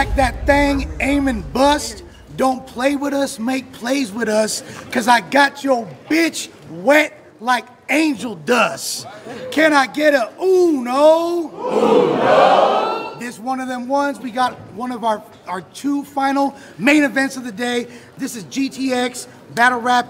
Mack, that thing, aim and bust. Don't play with us, make plays with us, because I got your bitch wet like angel dust. Can I get a uno? Uno. This one of them ones. We got one of our two final main events of the day. This is GTX, battle rap,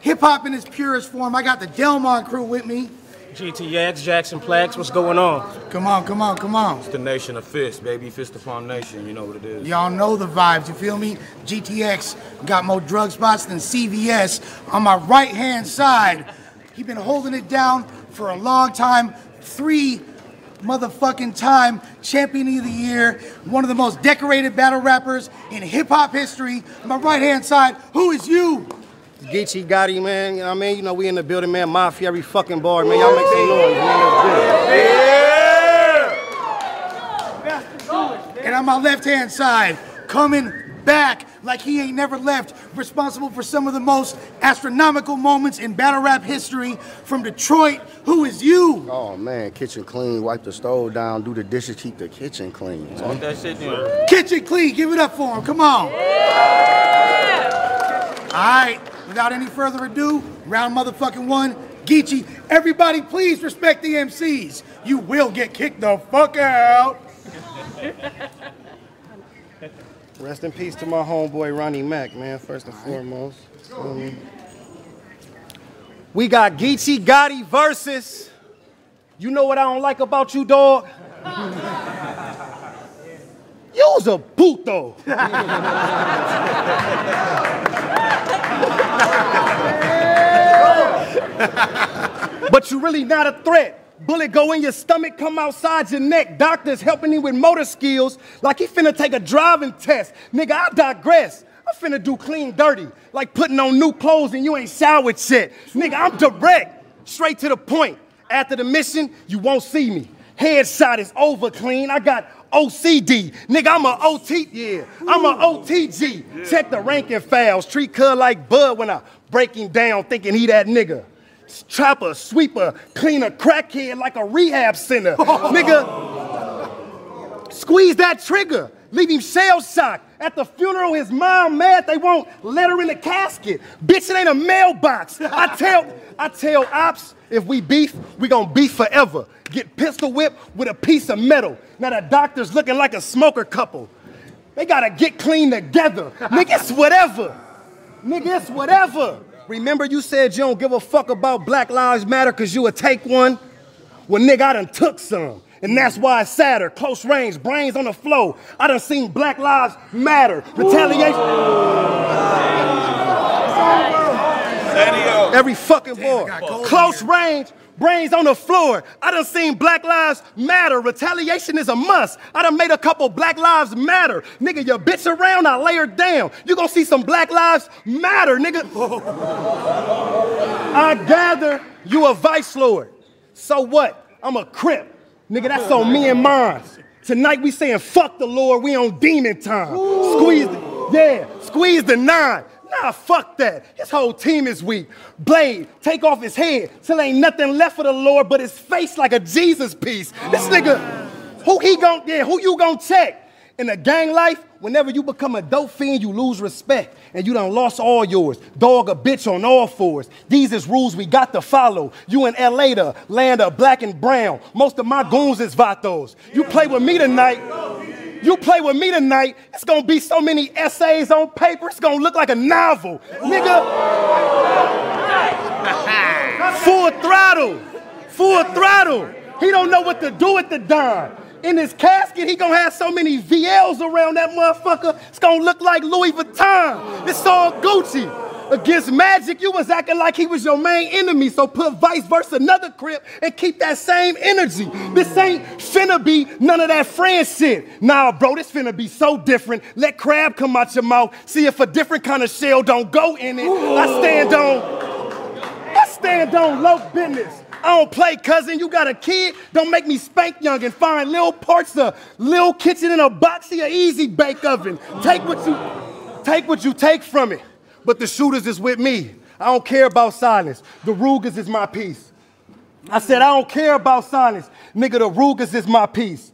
hip-hop in its purest form. I got the Delmon crew with me. GTX, Jackson Plax, what's going on? Come on, come on, come on. It's the nation of fist, baby. Fist upon nation, you know what it is. Y'all know the vibes, you feel me? GTX got more drug spots than CVS on my right-hand side. He been holding it down for a long time. 3 motherfucking time, champion of the year. One of the most decorated battle rappers in hip-hop history. On my right-hand side, who is you? Geechi Gotti, man, you know what I mean? You know, we in the building, man. Mafia, every fucking bar, man. Y'all make some noise, man. That's good. And on my left-hand side, coming back like he ain't never left, responsible for some of the most astronomical moments in battle rap history from Detroit. Who is you? Oh, man, Kitchen Qleen, wipe the stove down, do the dishes, keep the kitchen clean. Talk that shit, dude. Kitchen Qleen, give it up for him, come on. Yeah. All right. Without any further ado, round motherfucking one, Geechi. Everybody please respect the MCs. You will get kicked the fuck out. Rest in peace to my homeboy, Ronnie Mack, man, first and foremost. We got Geechi Gotti versus, you know what I don't like about you, dog? You's a boot, though. But you really not a threat. Bullet go in your stomach, come outside your neck. Doctors helping you with motor skills like he finna take a driving test. Nigga, I digress. I finna do clean dirty, like putting on new clothes and you ain't showered shit. Nigga, I'm direct, straight to the point. After the mission, you won't see me. Headshot is over, Qleen. I got OCD. Nigga, I'm a OT, yeah. I'm a OTG. Yeah. Check the rank and fouls. Treat cuz like Bud when I break him down thinking he that nigga. Trapper, sweeper, cleaner, crackhead like a rehab center. Nigga, squeeze that trigger. Leave him shell-shocked. At the funeral, his mom mad they won't let her in the casket. Bitch, it ain't a mailbox. I tell ops, if we beef, we gonna beef forever. Get pistol whipped with a piece of metal. Now the doctor's looking like a smoker couple. They gotta get Qleen together. Nigga, it's whatever. Nigga, it's whatever. Remember you said you don't give a fuck about Black Lives Matter cause you would take one? Well, nigga, I done took some. And that's why it's sadder. Close range, brains on the flow. I done seen Black Lives Matter. Retaliation. Every fucking boy. Close range, brains on the floor. I done seen Black Lives Matter. Retaliation is a must. I done made a couple Black Lives Matter. Nigga, your bitch around, I lay her down. You gonna see some Black Lives Matter, nigga. I gather you a vice lord. So what? I'm a Crip. Nigga, that's on me and mine. Tonight we saying fuck the Lord, we on demon time. Ooh. Squeeze the 9. Nah, fuck that. His whole team is weak. Blade, take off his head till ain't nothing left for the Lord but his face like a Jesus piece. This nigga, who you gon' check? In a gang life, whenever you become a dope fiend, you lose respect, and you done lost all yours. Dog a bitch on all fours. These is rules we got to follow. You in L.A. to land of black and brown. Most of my goons is vatos. You play with me tonight. You play with me tonight. It's gonna be so many essays on paper. It's gonna look like a novel, nigga. Full throttle. Full throttle. He don't know what to do with the dime. In his casket, he gonna have so many VLs around that motherfucker, it's gonna look like Louis Vuitton. It's all Gucci. Against Magic, you was acting like he was your main enemy, so put Vice versus another Crip and keep that same energy. This ain't finna be none of that friend shit. Nah, bro, this finna be so different. Let crab come out your mouth, see if a different kind of shell don't go in it. Ooh. I stand on low business. I don't play, cousin. You got a kid? Don't make me spank young and find little parts of little kitchen in a boxy or easy bake oven. Take what you take from it. But the shooters is with me. I don't care about silence. The Rugas is my peace. I said I don't care about silence. Nigga, the Rugas is my peace.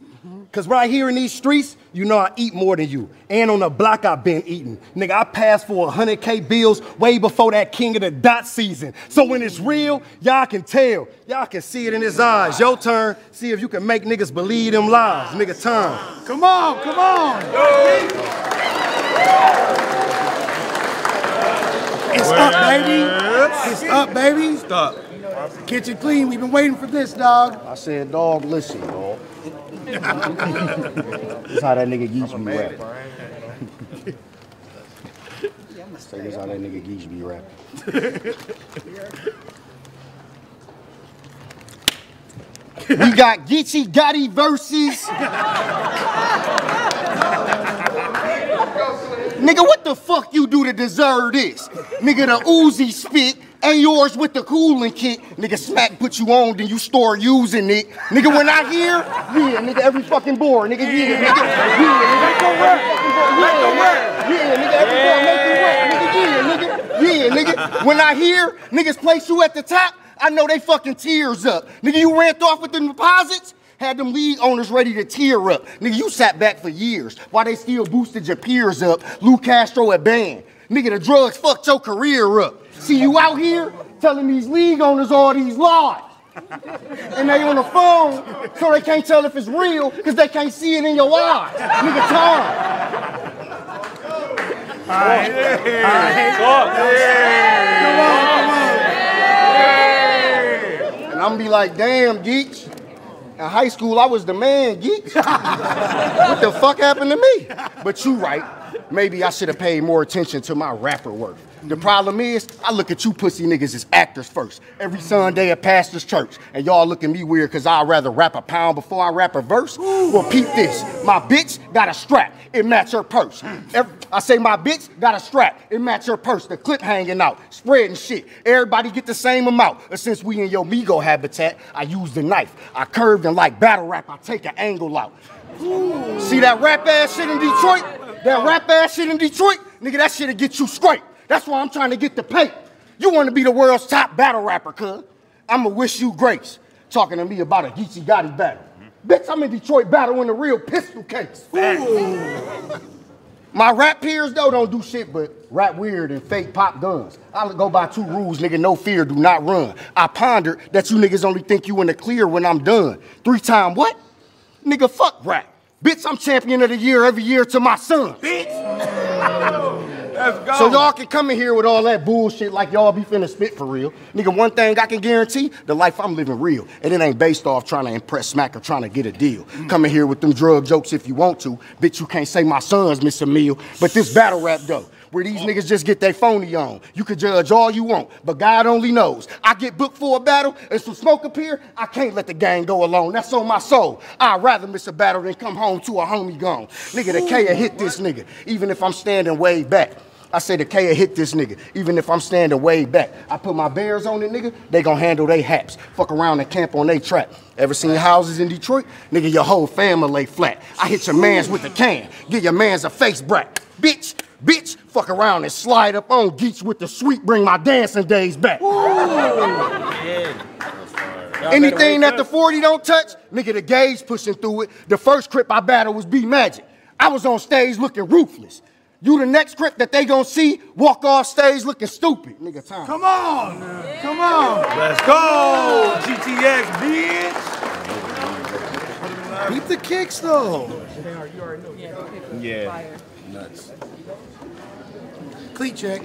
Cause right here in these streets, You know I eat more than you. And on the block I've been eating. Nigga, I passed for 100K bills way before that King of the Dot season. So when it's real, y'all can tell. Y'all can see it in his eyes. Your turn. See if you can make niggas believe them lies. Nigga, turn. Come on, come on. It's up, baby. It's up, baby. Stop. Kitchen Qleen, we've been waiting for this, dog. I said, dog, listen, dog. That's how that nigga Geechi be rapping. Say this how that nigga Geechi be rapping. We got Geechi Gotti versus. Nigga, what the fuck you do to deserve this? Nigga, the Uzi spit. Ain't yours with the cooling kit. Nigga, smack put you on, then you store using it. Nigga, when I hear, yeah, nigga, every fucking board. Nigga, yeah, nigga, yeah, nigga, every board make it work. Nigga, yeah, nigga, yeah, nigga. When I hear niggas place you at the top, I know they fucking tears up. Nigga, you ramped off with them deposits? Had them league owners ready to tear up. Nigga, you sat back for years while they still boosted your peers up. Lou Castro at band. Nigga, the drugs fucked your career up. See, you out here telling these league owners all these lies. And they on the phone, so they can't tell if it's real, because they can't see it in your eyes. Nigga, time. All right. Come on. And I'm be like, damn, Geechi. In high school, I was the man, Geechi. What the fuck happened to me? But you right. Maybe I should have paid more attention to my rapper work. The problem is, I look at you pussy niggas as actors first. Every Sunday at Pastor's Church. And y'all look at me weird because I'd rather rap a pound before I rap a verse. Well, peep this. My bitch got a strap. It match her purse. I say my bitch got a strap. It match her purse. The clip hanging out. Spreading shit. Everybody get the same amount. But since we in your Migo habitat, I use the knife. I curved and like battle rap. I take an angle out. Ooh. See that rap ass shit in Detroit? That rap ass shit in Detroit? Nigga, that shit'll get you straight. That's why I'm trying to get the pay. You want to be the world's top battle rapper, cuz. I'ma wish you grace. Talking to me about a Geechi Gotti battle. Bitch, I'm in Detroit battling a real pistol case. My rap peers, though, don't do shit but rap weird and fake pop guns. I go by two rules, nigga, no fear, do not run. I pondered that you niggas only think you in the clear when I'm done. 3-time what? Nigga, fuck rap. Bitch, I'm champion of the year every year to my son. Bitch! So y'all can come in here with all that bullshit like y'all be finna spit for real. Nigga, one thing I can guarantee, the life I'm living real. And it ain't based off trying to impress smack or trying to get a deal. Come in here with them drug jokes if you want to. Bitch, you can't say my son's miss a meal. But this battle rap though, where these niggas just get they phony on. You can judge all you want, but God only knows. I get booked for a battle and some smoke appear, I can't let the gang go alone. That's on my soul. I'd rather miss a battle than come home to a homie gone. Nigga, the K hit this nigga, even if I'm standing way back. I say the K hit this nigga, even if I'm standing way back. I put my bears on it, nigga, they gon' handle they haps. Fuck around and camp on they trap. Ever seen houses in Detroit? Nigga, your whole family lay flat. I hit your mans with a can, give your mans a face brat. Bitch, fuck around and slide up on Geechi with the sweet, bring my dancing days back. Anything that the 40 don't touch, nigga, the gauge pushing through it. The first Crip I battled was B Magic. I was on stage looking ruthless. You the next Crip that they gonna see walk off stage looking stupid. Nigga, time. Come on, yeah. Come on. Let's go, GTX, bitch. Keep the kicks, though. Yeah. Nuts. Cleat check.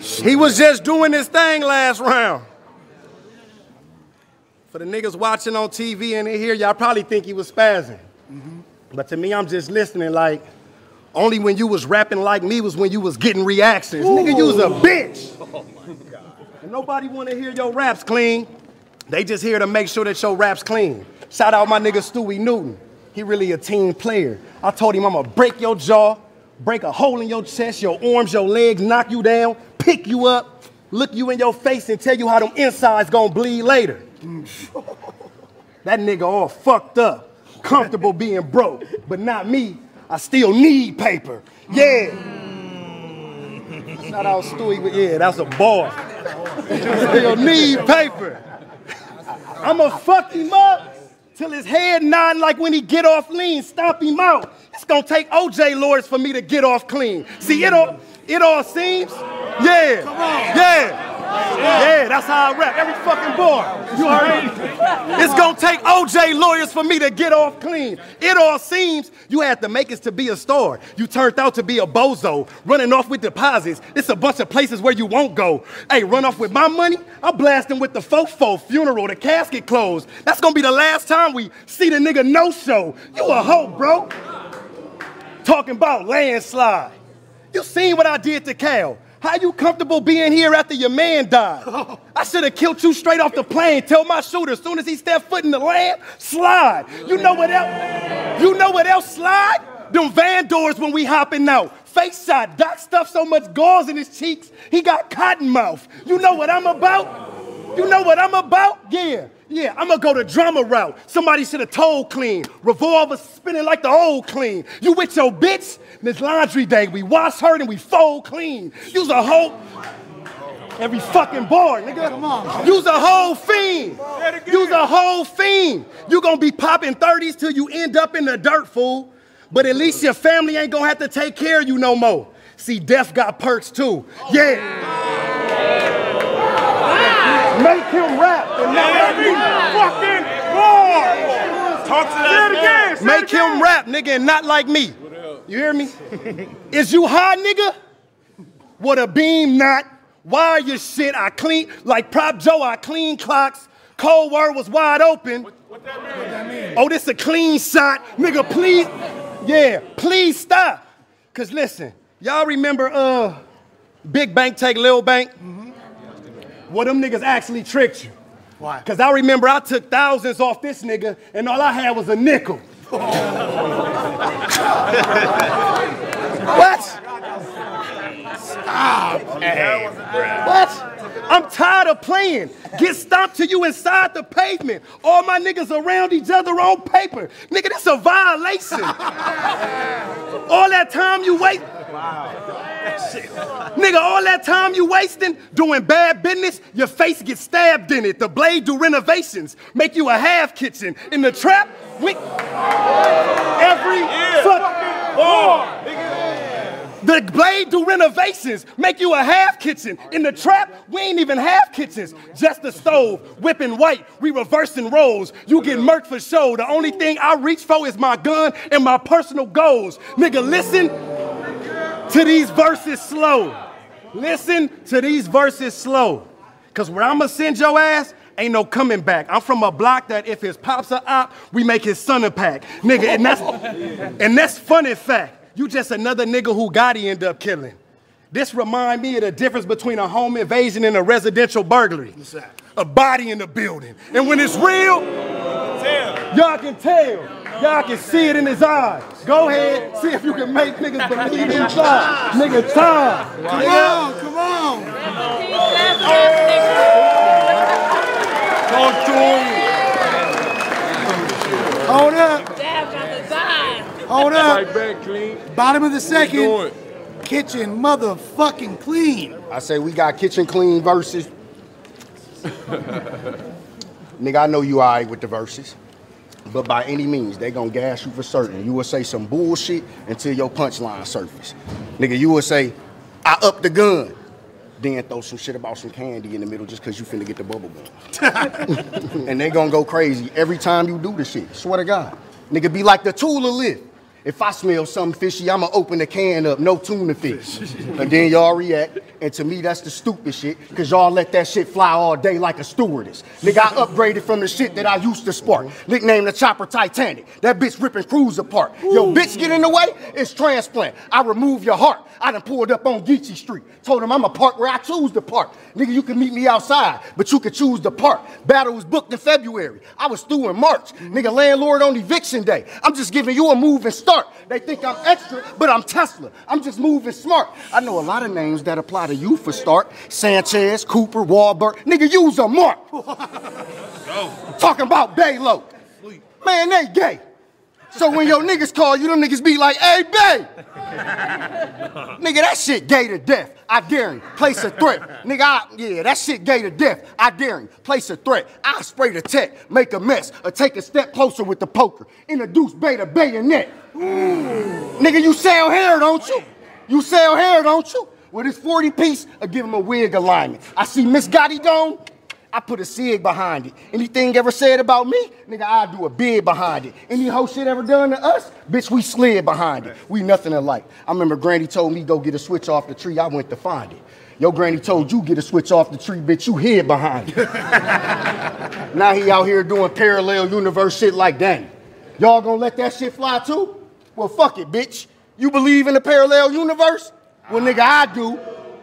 He was just doing his thing last round. For the niggas watching on TV and in here, y'all probably think he was spazzing. But to me, I'm just listening like, only when you was rapping like me was when you was getting reactions. Ooh. Nigga, you was a bitch. Oh my God. And nobody want to hear your raps clean. They just here to make sure that your raps clean. Shout out my nigga Stewie Newton. He really a team player. I told him I'm gonna break your jaw, break a hole in your chest, your arms, your legs, knock you down, pick you up, look you in your face and tell you how them insides gonna bleed later. That nigga all fucked up. Comfortable being broke, but not me. I still need paper. Yeah. That's not how Stewie, but yeah, that's a bar. Still need paper. I'ma fuck him up till his head nod like when he get off lean. Stomp him out. It's gonna take OJ Lords for me to get off clean. See, it all seems. Yeah. Come on. Yeah. Yeah, that's how I rap, every fucking bar. You already? It's gonna take OJ lawyers for me to get off clean. It all seems you had the makings to be a star. You turned out to be a bozo, running off with deposits. It's a bunch of places where you won't go. Hey, run off with my money? I'm blasting with the fofo funeral, the casket closed. That's gonna be the last time we see the nigga no-show. You a hoe, bro. Talking about landslide. You seen what I did to Cal. How you comfortable being here after your man died? I should have killed you straight off the plane. Tell my shooter, as soon as he stepped foot in the land, slide. You know what else slide? Them van doors when we hopping out. Face shot, Doc stuffed so much gauze in his cheeks, he got cotton mouth. You know what I'm about? You know what I'm about? Yeah. Yeah, I'm gonna go the drama route. Somebody should have told Qleen. Revolver spinning like the old Qleen. You with your bitch? This laundry day, we wash her and we fold clean. You's a hoe. Every fucking bar, nigga. Come on. You's a whole fiend. You's a whole fiend. You gonna be popping 30s till you end up in the dirt, fool. But at least your family ain't gonna have to take care of you no more. See, death got perks too. Yeah. Make him rap and not every fucking bar. Talk to that again. Make him rap, nigga, and not like me. You hear me? Is you high, nigga? What a beam knot. Wire your shit. I clean like Prop Joe. I clean clocks. Cold word was wide open. What that mean? What that mean? Oh, this a clean shot, nigga. Please, yeah, please stop. Cause listen, y'all remember Big Bank take Lil Bank? Well, them niggas actually tricked you. Why? Because I remember I took thousands off this nigga, and all I had was a nickel. Oh. What? Stop. Hey, what? I'm tired of playing. Get stomped to you inside the pavement. All my niggas around each other on paper. Nigga, that's a violation. All that time you wait. Wow. Shit. Nigga, all that time you wasting doing bad business, your face gets stabbed in it. The blade do renovations, make you a half kitchen. In the trap, we every fucking bar. The blade do renovations, make you a half kitchen. In the trap, we ain't even half kitchens. Just the stove, whipping white, we reversing roles. You get murked for show. The only thing I reach for is my gun and my personal goals. Nigga, listen to these verses slow. Listen to these verses slow. Cause where I'ma send your ass, ain't no coming back. I'm from a block that if his pops are op, we make his son a pack. Nigga, and that's funny fact. You just another nigga who Gotti end up killing. This remind me of the difference between a home invasion and a residential burglary. What's that? A body in the building. And when it's real, y'all can tell. Y'all can see it in his eyes. Go ahead, see if you can make niggas believe inside. Nigga, time. Come on, come on. Don't do it. Hold up. Hold up. Right back, Qleen. Bottom of the second. Kitchen motherfucking Qleen. I say we got Kitchen Qleen versus. Nigga, I know you all right with the verses. But by any means, they gonna gas you for certain. You will say some bullshit until your punchline surface. Nigga, you will say, I up the gun. Then throw some shit about some candy in the middle just cause you finna get the bubble gum. And they gonna go crazy every time you do this shit. Swear to God. Nigga, be like the Tula lift. If I smell something fishy, I'ma open the can up, no tuna fish. And then y'all react, and to me that's the stupid shit, cause y'all let that shit fly all day like a stewardess. Nigga, I upgraded from the shit that I used to spark. Nicknamed the chopper Titanic. That bitch ripping crews apart. Yo, bitch get in the way, it's transplant. I remove your heart. I done pulled up on Geechi Street. Told him I'ma park where I choose to park. Nigga, you can meet me outside, but you could choose to park. Battle was booked in February. I was through in March. Nigga, landlord on eviction day. I'm just giving you a move and start. They think I'm extra, but I'm Tesla. I'm just moving smart. I know a lot of names that apply to you for start. Sanchez, Cooper, Wahlberg. Nigga, use a mark. Talking about Baylo. Man, they gay. So when your niggas call you, them niggas be like, hey, babe. Nigga, that shit gay to death. I dare him. Place a threat. Nigga, yeah, that shit gay to death. I dare him. Place a threat. I spray the tech, make a mess, or take a step closer with the poker. Introduce Bay to bayonet. Ooh. Nigga, you sell hair, don't you? You sell hair, don't you? With his 40 piece, I give him a wig alignment. I see Miss Gotti gone, I put a sig behind it. Anything ever said about me, nigga, I do a bid behind it. Any hoe shit ever done to us, bitch, we slid behind it. We nothing alike. I remember Granny told me go get a switch off the tree, I went to find it. Your granny told you get a switch off the tree, bitch, you hid behind it. Now he out here doing parallel universe shit like Danny. Y'all gonna let that shit fly too? Well, fuck it, bitch. You believe in a parallel universe? Well, nigga, I do.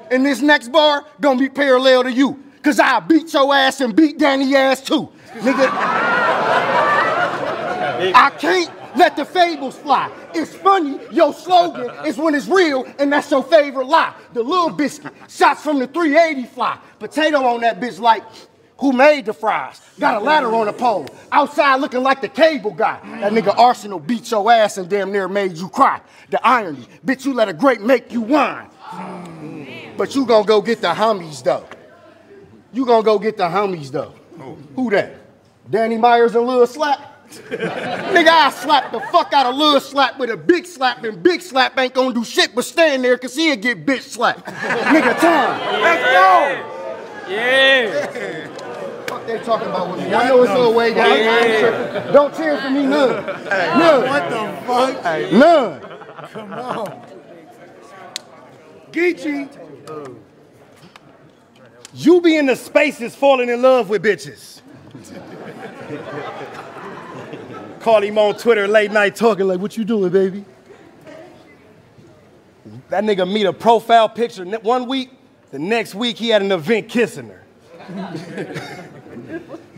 And this next bar gonna be parallel to you. Cause I beat your ass and beat Danny's ass too. Nigga, I can't let the fables fly. It's funny, your slogan is when it's real, and that's your favorite lie. The Little Biscuit, shots from the 380 fly. Potato on that bitch like, who made the fries? Got a ladder on the pole. Outside looking like the cable guy. That nigga Arsenal beat your ass and damn near made you cry. The irony, bitch, you let a great make you whine. But you gonna go get the homies though. You gonna go get the homies though. Oh. Who that? Danny Myers and Lil Slap? Nigga, I slap the fuck out of Lil Slap with a big slap, and Big Slap ain't gonna do shit but stand there cause he'll get bitch slapped. Nigga, time. Yeah. Let's go! Yeah! They talking about with me. I know it's all way down. Yeah. Don't cheer for me, none. Hey, none. What the fuck? Hey. None. Come on. Geechi, you be in the spaces falling in love with bitches. Call him on Twitter late night talking like, what you doing, baby? That nigga meet a profile picture one week, the next week he had an event kissing her.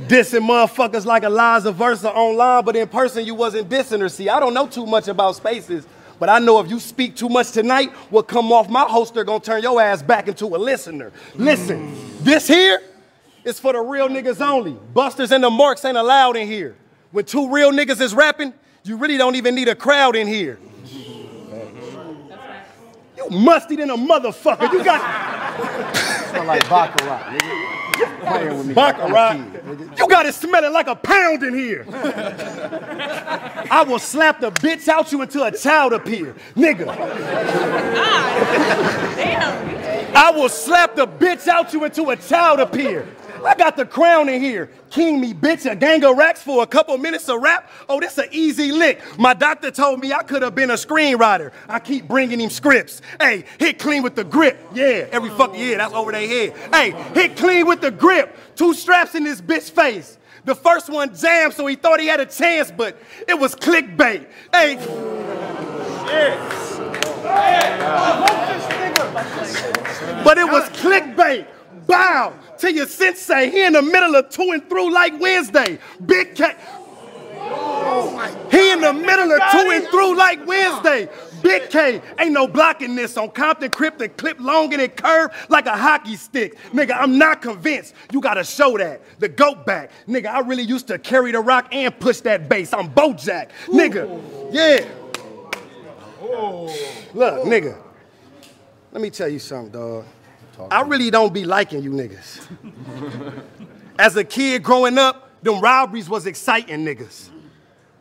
Dissing motherfuckers like Eliza Versa online, but in person you wasn't dissing her. See, I don't know too much about spaces, but I know if you speak too much tonight, what come off my holster gonna turn your ass back into a listener. Listen, this here is for the real niggas only. Busters and the marks ain't allowed in here. When two real niggas is rapping, you really don't even need a crowd in here. You musty than a motherfucker. You got... Sound like Baccarat, nigga. Playing with me Baccarat. You got it smelling like a pound in here. I will slap the bitch out you until a child appear, nigga. Damn. I will slap the bitch out you until a child appear. I got the crown in here. King me, bitch, a gang of racks for a couple minutes of rap. Oh, this an easy lick. My doctor told me I could have been a screenwriter. I keep bringing him scripts. Hey, hit Qleen with the grip. Yeah, every fucking year, that's over their head. Hey, hit Qleen with the grip. Two straps in this bitch face. The first one jammed, so he thought he had a chance, but it was clickbait. Hey. Shit. But it was clickbait. Bow to your sensei. He in the middle of to and through like Wednesday. Big K. He in the middle of to and through like Wednesday. Big K. Ain't no blocking this on Compton Crypt and clip longer than curve like a hockey stick. Nigga, I'm not convinced. You gotta show that. The goat back. Nigga, I really used to carry the rock and push that bass. I'm Bojack. Nigga. Yeah. Look, nigga. Let me tell you something, dog. I really don't be liking you niggas. As a kid growing up, them robberies was exciting niggas.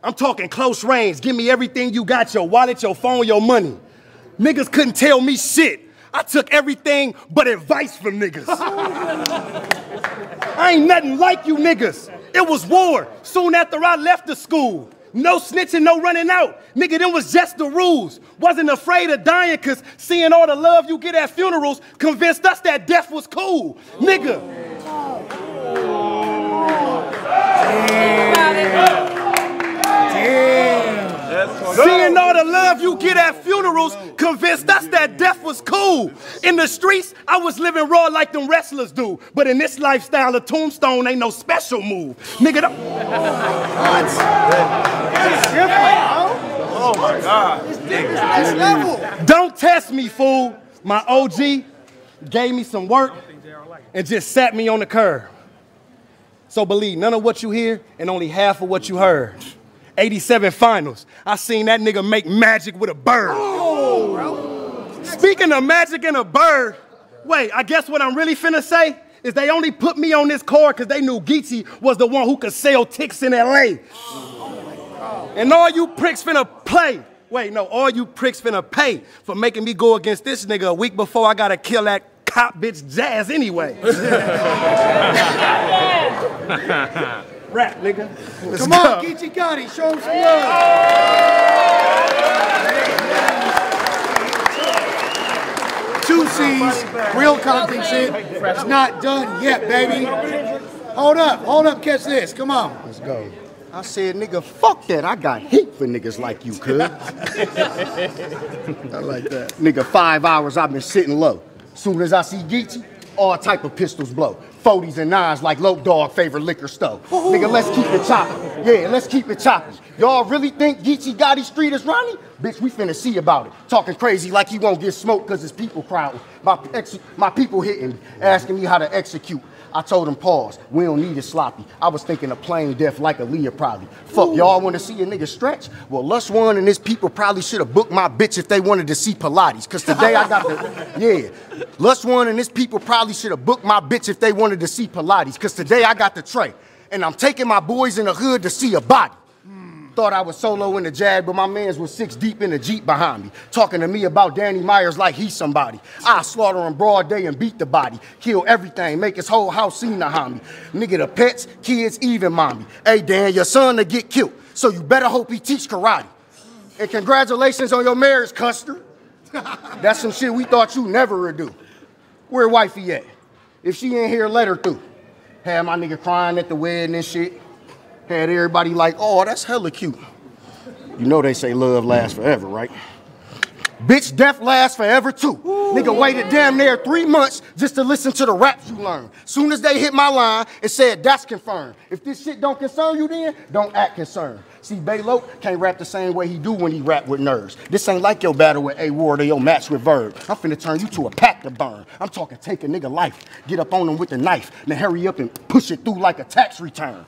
I'm talking close range. Give me everything you got, your wallet, your phone, your money. Niggas couldn't tell me shit. I took everything but advice from niggas. I ain't nothing like you niggas. It was war soon after I left the school. No snitching, no running out. Nigga, them was just the rules. Wasn't afraid of dying, cause seeing all the love you get at funerals convinced us that death was cool. Oh. Nigga. Oh. Oh. Damn. Damn. Seeing all the love you get at funerals convinced us that death was cool. In the streets, I was living raw like them wrestlers do. But in this lifestyle, a tombstone ain't no special move. Nigga, the... What? Oh my God. This nigga's next level. Don't test me, fool. My OG gave me some work and just sat me on the curb. So believe none of what you hear and only half of what you heard. 87 finals. I seen that nigga make magic with a bird. Oh, bro. Speaking of magic and a bird, wait, I guess what I'm really finna say is they only put me on this card because they knew Geechi was the one who could sell ticks in L.A. Oh, and all you pricks finna play. Wait, no, all you pricks finna pay for making me go against this nigga a week before I gotta kill that cop bitch Jazz anyway. Rap, nigga. Let's Come go. On, Geechi Gotti, show him some love. Yeah. 2 C's, real content shit. It's not done yet, baby. Hold up, catch this. Come on. Let's go. I said, nigga, fuck that. I got heat for niggas like you, cuz. I like that. Nigga, 5 hours I've been sitting low. Soon as I see Geechi, all type of pistols blow. 40s and 9s like Low Dog favorite liquor store. Ooh. Nigga, let's keep it choppy. Yeah, let's keep it choppy. Y'all really think Geechi Gotti Street is Ronnie? Bitch, we finna see about it. Talking crazy like he won't get smoked cause his people crowding. My people hitting me, asking me how to execute. I told him, pause, we don't need it sloppy. I was thinking a plain death like Aaliyah probably. Fuck, y'all wanna see a nigga stretch? Well, Lush One and his people probably should've booked my bitch if they wanted to see Pilates. Cause today I got the, yeah. Lush One and his people probably should've booked my bitch if they wanted to see Pilates. Cause today I got the tray. And I'm taking my boys in the hood to see a body. Thought I was solo in the Jag, but my mans was 6 deep in the Jeep behind me. Talking to me about Danny Myers like he's somebody. I slaughter him broad day and beat the body. Kill everything, make his whole house seen to homie. Nigga, the pets, kids, even mommy. Hey, Dan, your son to get killed, so you better hope he teach karate. And congratulations on your marriage, Custer. That's some shit we thought you never would do. Where wifey at? If she ain't here, let her through. Had my nigga crying at the wedding and shit. Had everybody like, oh, that's hella cute. You know they say love lasts forever, right? Bitch, death lasts forever too. Ooh, nigga waited damn near 3 months just to listen to the raps you learned. Soon as they hit my line, it said, that's confirmed. If this shit don't concern you then, don't act concerned. See, Baylo can't rap the same way he do when he rap with nerves. This ain't like your battle with A Ward or your match with Verb. I'm finna turn you to a pack to burn. I'm talking take a nigga life, get up on him with a knife, then hurry up and push it through like a tax return.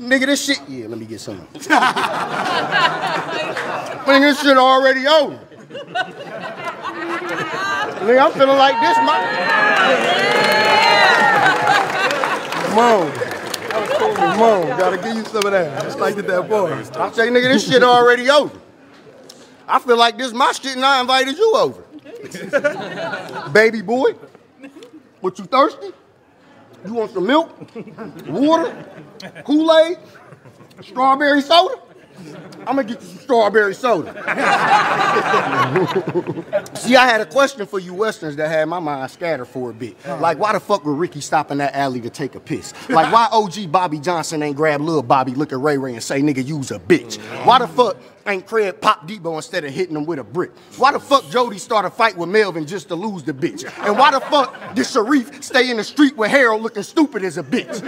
Nigga, this shit, yeah, let me get some. Man, this shit already over. Nigga, I'm feeling like this, my. Come on. Come on, gotta give you some of that. Just like that boy. I say, nigga, this shit already over. I feel like this my shit and I invited you over. Baby boy, what, you thirsty? You want some milk, water, Kool-Aid, strawberry soda? I'm gonna get you some strawberry soda. See, I had a question for you Westerns that had my mind scattered for a bit. Like, why the fuck would Ricky stop in that alley to take a piss? Like, why OG Bobby Johnson ain't grab Lil Bobby, look at Ray Ray and say, nigga, you's a bitch? Why the fuck ain't Craig pop Debo instead of hitting him with a brick? Why the fuck Jody start a fight with Melvin just to lose the bitch? And why the fuck did Sharif stay in the street with Harold looking stupid as a bitch?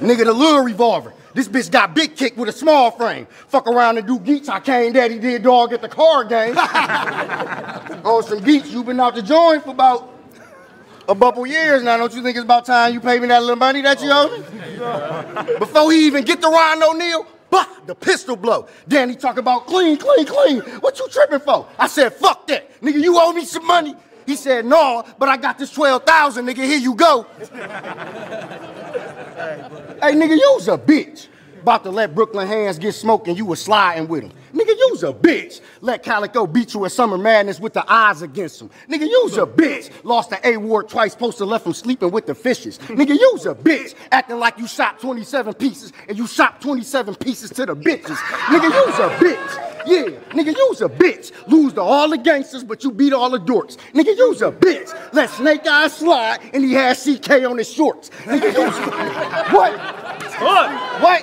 Nigga, the little revolver. This bitch got big kick with a small frame. Fuck around and do Geets. I came daddy did dog at the card game. On some Geets, you been out to join for about a couple years now. Don't you think it's about time you pay me that little money that you owe me? Before he even get to Ron O'Neal, bah, the pistol blow. Danny talk about clean, clean, clean. What you tripping for? I said, fuck that. Nigga, you owe me some money. He said, no, but I got this 12,000, nigga, here you go. Hey, nigga, you's a bitch. About to let Brooklyn hands get smoked and you was sliding with him. Nigga, you's a bitch. Let Calico beat you at Summer Madness with the eyes against him. Nigga, you's a bitch. Lost to A Ward twice, supposed to left him sleeping with the fishes. Nigga, you's a bitch. Acting like you shot 27 pieces and you shot 27 pieces to the bitches. Nigga, you's a bitch. Yeah, nigga, you's a bitch. Lose to all the gangsters, but you beat all the dorks. Nigga, you's a bitch. Let Snake Eyes slide, and he has CK on his shorts. Nigga, you's a bitch. What? What?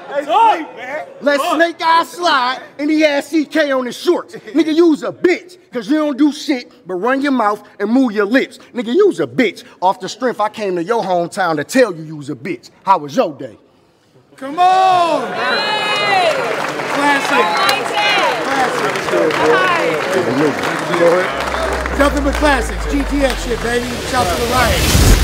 What? Let Snake Eyes slide, and he has CK on his shorts. Nigga, you's a bitch, because you don't do shit but run your mouth and move your lips. Nigga, you's a bitch. Off the strength, I came to your hometown to tell you you's a bitch. How was your day? Come on! Hey! Classic. Nothing but classics, GTX shit, baby. Shout out to the Riot.